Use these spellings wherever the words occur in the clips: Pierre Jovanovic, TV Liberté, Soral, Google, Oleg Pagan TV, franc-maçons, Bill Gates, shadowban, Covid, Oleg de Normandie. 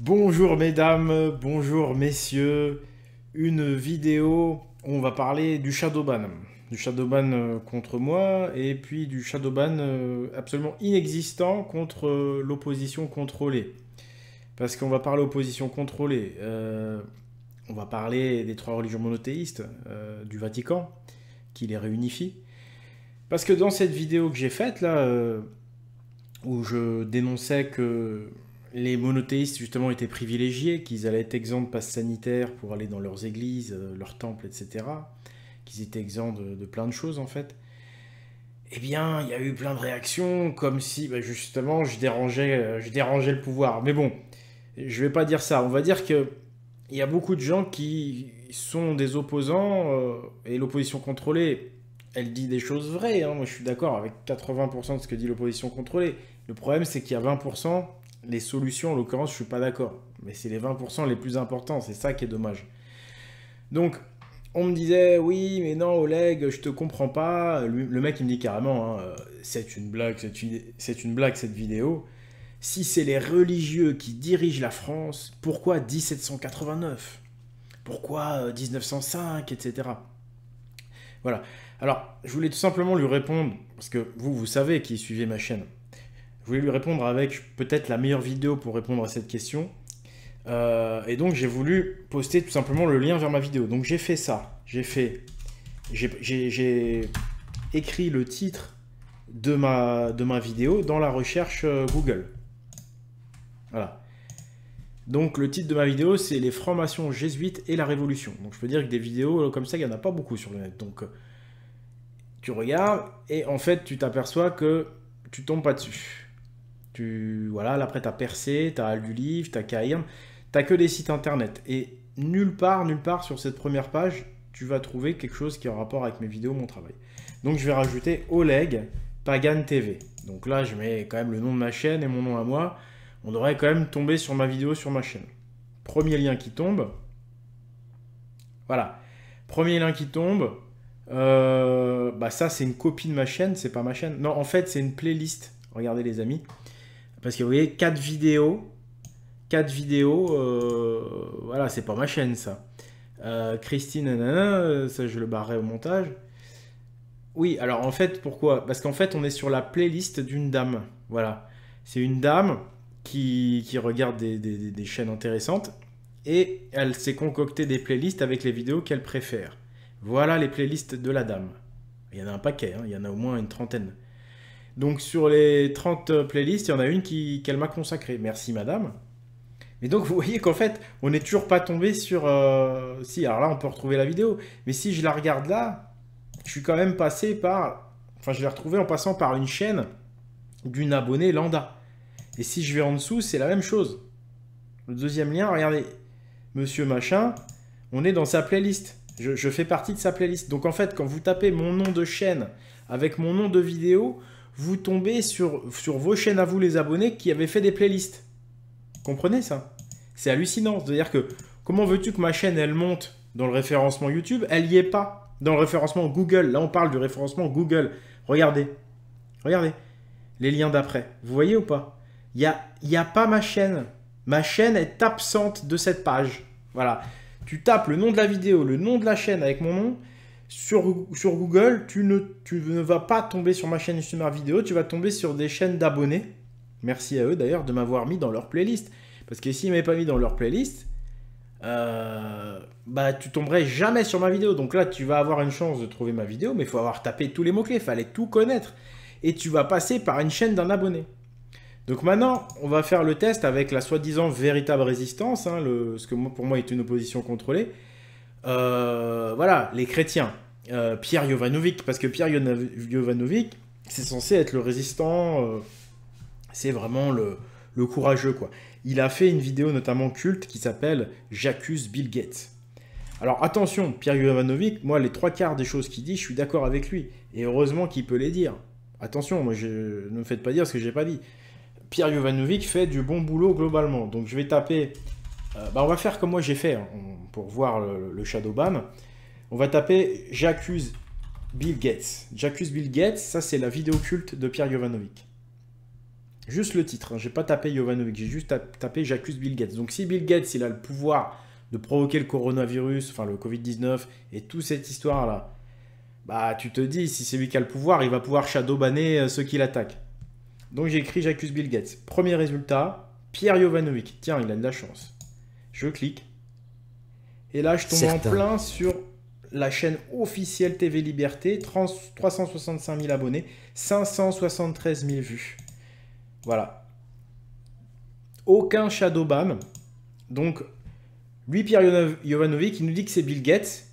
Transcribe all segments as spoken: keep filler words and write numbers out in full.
Bonjour mesdames, bonjour messieurs, une vidéo où on va parler du shadowban, du shadowban contre moi et puis du shadowban absolument inexistant contre l'opposition contrôlée. Parce qu'on va parler opposition contrôlée, euh, on va parler des trois religions monothéistes, euh, du Vatican, qui les réunifie. Parce que dans cette vidéo que j'ai faite là, euh, où je dénonçais que les monothéistes, justement, étaient privilégiés, qu'ils allaient être exempts de passe sanitaire pour aller dans leurs églises, leurs temples, et cetera, qu'ils étaient exempts de, de plein de choses, en fait. Eh bien, il y a eu plein de réactions, comme si, bah, justement, je dérangeais, je dérangeais le pouvoir. Mais bon, je vais pas dire ça. On va dire que il y a beaucoup de gens qui sont des opposants, euh, et l'opposition contrôlée, elle dit des choses vraies, hein. Moi, je suis d'accord avec quatre-vingts pour cent de ce que dit l'opposition contrôlée. Le problème, c'est qu'il y a vingt pour cent... les solutions, en l'occurrence, je suis pas d'accord. Mais c'est les vingt pour cent les plus importants, c'est ça qui est dommage. Donc, on me disait, oui, mais non, Oleg, je te comprends pas. Le mec, il me dit carrément, hein, c'est une blague, c'est une blague cette vidéo. Si c'est les religieux qui dirigent la France, pourquoi mille sept cent quatre-vingt-neuf? Pourquoi mille neuf cent cinq, et cetera. Voilà. Alors, je voulais tout simplement lui répondre, parce que vous, vous savez qui suivez ma chaîne. Je voulais lui répondre avec peut-être la meilleure vidéo pour répondre à cette question. Euh, et donc, j'ai voulu poster tout simplement le lien vers ma vidéo. Donc, j'ai fait ça. J'ai fait, j'ai écrit le titre de ma, de ma vidéo dans la recherche Google. Voilà. Donc, le titre de ma vidéo, c'est « Les francs-maçons jésuites et la Révolution ». Donc, je peux dire que des vidéos comme ça, il n'y en a pas beaucoup sur le net. Donc, tu regardes et en fait, tu t'aperçois que tu tombes pas dessus. Tu, voilà, là, après, tu as percé, tu as lu livre, tu as Cairn, tu n'as que des sites internet. Et nulle part, nulle part sur cette première page, tu vas trouver quelque chose qui est en rapport avec mes vidéos, mon travail. Donc, je vais rajouter Oleg Pagan T V. Donc là, je mets quand même le nom de ma chaîne et mon nom à moi. On devrait quand même tomber sur ma vidéo sur ma chaîne. Premier lien qui tombe. Voilà. Premier lien qui tombe. Euh, bah ça c'est une copie de ma chaîne, c'est pas ma chaîne. Non, en fait c'est une playlist. Regardez les amis, parce que vous voyez quatre vidéos, quatre vidéos. Euh, voilà, c'est pas ma chaîne ça. Euh, Christine, nanana, ça je le barrerai au montage. Oui, alors en fait pourquoi? Parce qu'en fait on est sur la playlist d'une dame. Voilà, c'est une dame qui, qui regarde des, des, des chaînes intéressantes et elle s'est concoctée des playlists avec les vidéos qu'elle préfère. Voilà les playlists de la dame. Il y en a un paquet, hein, il y en a au moins une trentaine. Donc sur les trente playlists, il y en a une qui, qu'elle m'a consacrée. Merci madame. Mais donc vous voyez qu'en fait, on n'est toujours pas tombé sur... Euh... Si, alors là on peut retrouver la vidéo. Mais si je la regarde là, je suis quand même passé par... Enfin je l'ai retrouvée en passant par une chaîne d'une abonnée lambda. Et si je vais en dessous, c'est la même chose. Le deuxième lien, regardez. Monsieur machin, on est dans sa playlist. Je, je fais partie de sa playlist. Donc en fait, quand vous tapez mon nom de chaîne avec mon nom de vidéo, vous tombez sur, sur vos chaînes à vous, les abonnés, qui avaient fait des playlists. Comprenez ça? C'est hallucinant. C'est-à-dire que comment veux-tu que ma chaîne, elle monte dans le référencement YouTube? Elle n'y est pas. Dans le référencement Google. Là, on parle du référencement Google. Regardez. Regardez. Les liens d'après. Vous voyez ou pas? Il n'y a, y a pas ma chaîne. Ma chaîne est absente de cette page. Voilà. Tu tapes le nom de la vidéo, le nom de la chaîne avec mon nom, sur, sur Google, tu ne, tu ne vas pas tomber sur ma chaîne, sur ma vidéo, tu vas tomber sur des chaînes d'abonnés. Merci à eux d'ailleurs de m'avoir mis dans leur playlist. Parce que s'ils ne m'avaient pas mis dans leur playlist, euh, bah, tu tomberais jamais sur ma vidéo. Donc là, tu vas avoir une chance de trouver ma vidéo, mais il faut avoir tapé tous les mots-clés, il fallait tout connaître. Et tu vas passer par une chaîne d'un abonné. Donc maintenant, on va faire le test avec la soi-disant véritable résistance, hein, le, ce que pour moi est une opposition contrôlée. Euh, voilà, les chrétiens, euh, Pierre Jovanovic, parce que Pierre Jovanovic, c'est censé être le résistant, euh, c'est vraiment le, le courageux, quoi. Il a fait une vidéo notamment culte qui s'appelle « J'accuse Bill Gates ». Alors attention, Pierre Jovanovic, moi les trois quarts des choses qu'il dit, je suis d'accord avec lui, et heureusement qu'il peut les dire. Attention, moi, je, ne me faites pas dire ce que j'ai pas dit. Pierre Jovanovic fait du bon boulot globalement. Donc je vais taper... Euh, bah on va faire comme moi j'ai fait, hein, pour voir le, le shadowban. On va taper « J'accuse Bill Gates ». « J'accuse Bill Gates », ça c'est la vidéo culte de Pierre Jovanovic. Juste le titre, hein. J'ai pas tapé Jovanovic, j'ai juste tapé j'accuse Bill Gates. Donc si Bill Gates, il a le pouvoir de provoquer le coronavirus, enfin le Covid dix-neuf et toute cette histoire-là, bah tu te dis, si c'est lui qui a le pouvoir, il va pouvoir shadowbanner ceux qui l'attaquent. Donc j'ai écrit j'accuse Bill Gates. Premier résultat, Pierre Jovanovic. Tiens, il a de la chance. Je clique. Et là, je tombe Certain. en plein sur la chaîne officielle T V Liberté, trois cent soixante-cinq mille abonnés, cinq cent soixante-treize mille vues. Voilà. Aucun shadowban. Donc, lui, Pierre Jovanovic, il nous dit que c'est Bill Gates.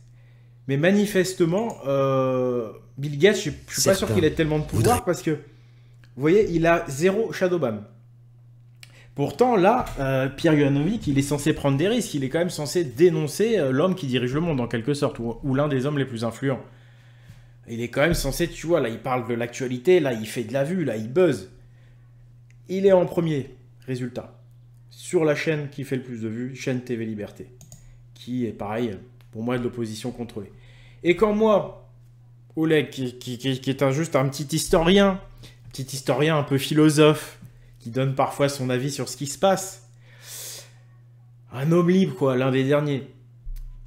Mais manifestement, euh, Bill Gates, je ne suis Certain. pas sûr qu'il ait tellement de pouvoir parce que, vous voyez, il a zéro shadowban. Pourtant, là, euh, Pierre Jovanovic, il est censé prendre des risques. Il est quand même censé dénoncer euh, l'homme qui dirige le monde, en quelque sorte, ou, ou l'un des hommes les plus influents. Il est quand même censé, tu vois, là, il parle de l'actualité, là, il fait de la vue, là, il buzz. Il est en premier, résultat, sur la chaîne qui fait le plus de vues, chaîne T V Liberté, qui est, pareil, pour moi, de l'opposition contrôlée. Et quand moi, Oleg, qui, qui, qui, qui est un, juste un petit historien, petit historien un peu philosophe, qui donne parfois son avis sur ce qui se passe. Un homme libre, quoi, l'un des derniers.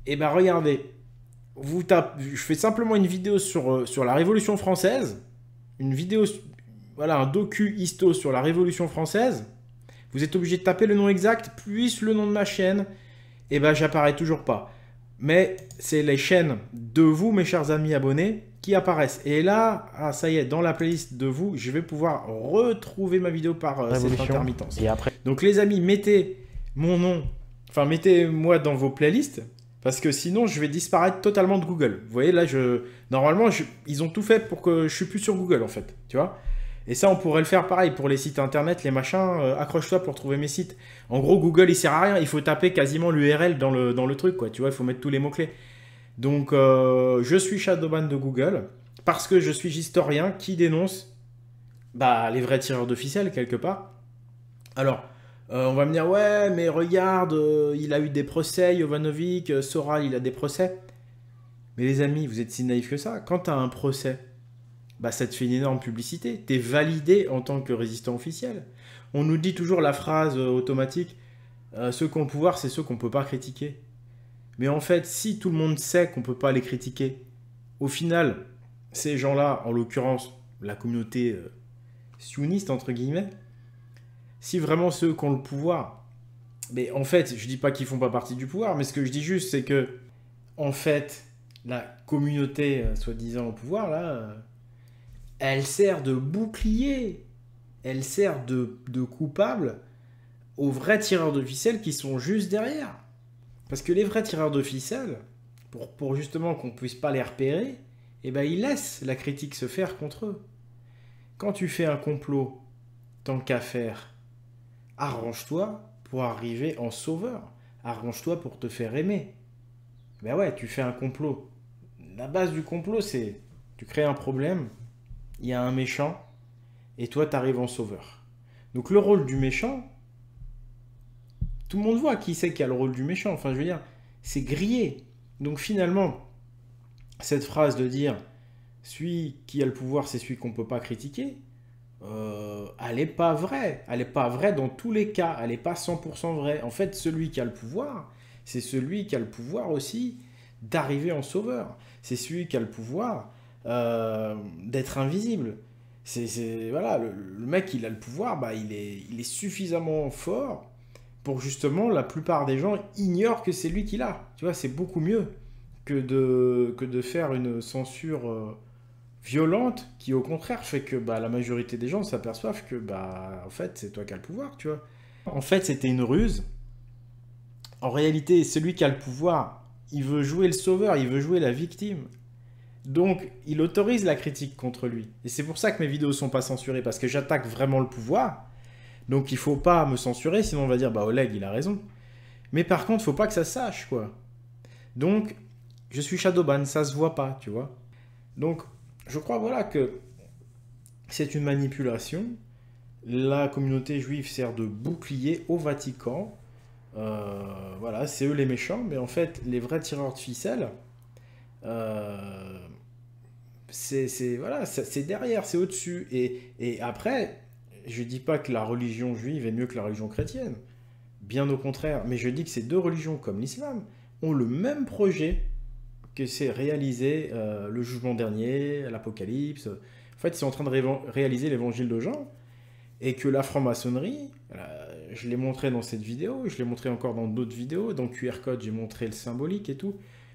Et ben regardez, vous tapez, je fais simplement une vidéo sur, sur la Révolution française, une vidéo, voilà, un docu histo sur la Révolution française. Vous êtes obligé de taper le nom exact, plus le nom de ma chaîne. Et ben j'apparais toujours pas. Mais c'est les chaînes de vous, mes chers amis abonnés, qui apparaissent. Et là, ah, ça y est, dans la playlist de vous, je vais pouvoir retrouver ma vidéo par euh, cette intermittence. Et après... Donc les amis, mettez mon nom, enfin mettez-moi dans vos playlists, parce que sinon je vais disparaître totalement de Google. Vous voyez, là, je normalement, je... ils ont tout fait pour que je suis plus sur Google, en fait, tu vois. Et ça, on pourrait le faire pareil pour les sites internet, les machins, euh, accroche-toi pour trouver mes sites. En gros, Google, il sert à rien, il faut taper quasiment l'U R L dans le, dans le truc, quoi, tu vois, il faut mettre tous les mots-clés. Donc, euh, je suis shadowban de Google parce que je suis historien qui dénonce bah, les vrais tireurs de ficelle, quelque part. Alors, euh, on va me dire, ouais, mais regarde, euh, il a eu des procès, Jovanovic, euh, Soral, il a des procès. Mais les amis, vous êtes si naïfs que ça. Quand tu as un procès, bah, ça te fait une énorme publicité. Tu es validé en tant que résistant officiel. On nous dit toujours la phrase euh, automatique, euh, ceux qui ont le pouvoir, c'est ceux qu'on ne peut pas critiquer. Mais en fait, si tout le monde sait qu'on ne peut pas les critiquer, au final, ces gens-là, en l'occurrence, la communauté euh, sioniste, entre guillemets, si vraiment ceux qui ont le pouvoir, mais en fait, je ne dis pas qu'ils ne font pas partie du pouvoir, mais ce que je dis juste, c'est que, en fait, la communauté, euh, soi-disant au pouvoir, là, euh, elle sert de bouclier, elle sert de, de coupable aux vrais tireurs de ficelle qui sont juste derrière. Parce que les vrais tireurs de ficelle, pour, pour justement qu'on ne puisse pas les repérer, eh ben ils laissent la critique se faire contre eux. Quand tu fais un complot, tant qu'à faire, arrange-toi pour arriver en sauveur. Arrange-toi pour te faire aimer. Ben ouais, tu fais un complot. La base du complot, c'est tu crées un problème, il y a un méchant, et toi, tu arrives en sauveur. Donc le rôle du méchant... Tout le monde voit qui c'est qui a le rôle du méchant. Enfin, je veux dire, c'est grillé. Donc, finalement, cette phrase de dire « celui qui a le pouvoir, c'est celui qu'on ne peut pas critiquer euh, », elle n'est pas vraie. Elle n'est pas vraie dans tous les cas. Elle n'est pas cent pour cent vraie. En fait, celui qui a le pouvoir, c'est celui qui a le pouvoir aussi d'arriver en sauveur. C'est celui qui a le pouvoir euh, d'être invisible. C'est, voilà, le, le mec, il a le pouvoir, bah, il est, il est suffisamment fort pour justement, la plupart des gens ignorent que c'est lui qui l'a. Tu vois, c'est beaucoup mieux que de, que de faire une censure euh, violente qui, au contraire, fait que bah, la majorité des gens s'aperçoivent que, bah, en fait, c'est toi qui as le pouvoir, tu vois. En fait, c'était une ruse. En réalité, celui qui a le pouvoir, il veut jouer le sauveur, il veut jouer la victime. Donc, il autorise la critique contre lui. Et c'est pour ça que mes vidéos ne sont pas censurées, parce que j'attaque vraiment le pouvoir. Donc il faut pas me censurer, sinon on va dire bah Oleg il a raison. Mais par contre, faut pas que ça sache, quoi. Donc je suis shadowban, ça se voit pas, tu vois. Donc je crois voilà que c'est une manipulation. La communauté juive sert de bouclier au Vatican. Euh, voilà, c'est eux les méchants, mais en fait les vrais tireurs de ficelle, euh, c'est voilà, c'est derrière, c'est au-dessus. Et, et après. je ne dis pas que la religion juive est mieux que la religion chrétienne, bien au contraire, mais je dis que ces deux religions, comme l'islam, ont le même projet que c'est réaliser euh, le jugement dernier, l'Apocalypse. En fait, c'est en train de ré réaliser l'évangile de Jean, et que la franc-maçonnerie, euh, je l'ai montré dans cette vidéo, je l'ai montré encore dans d'autres vidéos, dans Q R Code, j'ai montré le symbolique et tout.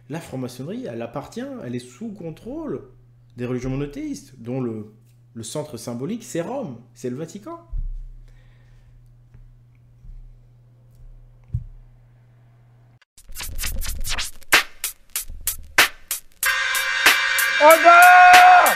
La franc-maçonnerie, elle appartient, elle est sous contrôle des religions monothéistes, dont le, le centre symbolique, c'est Rome, c'est le Vatican. Oh non!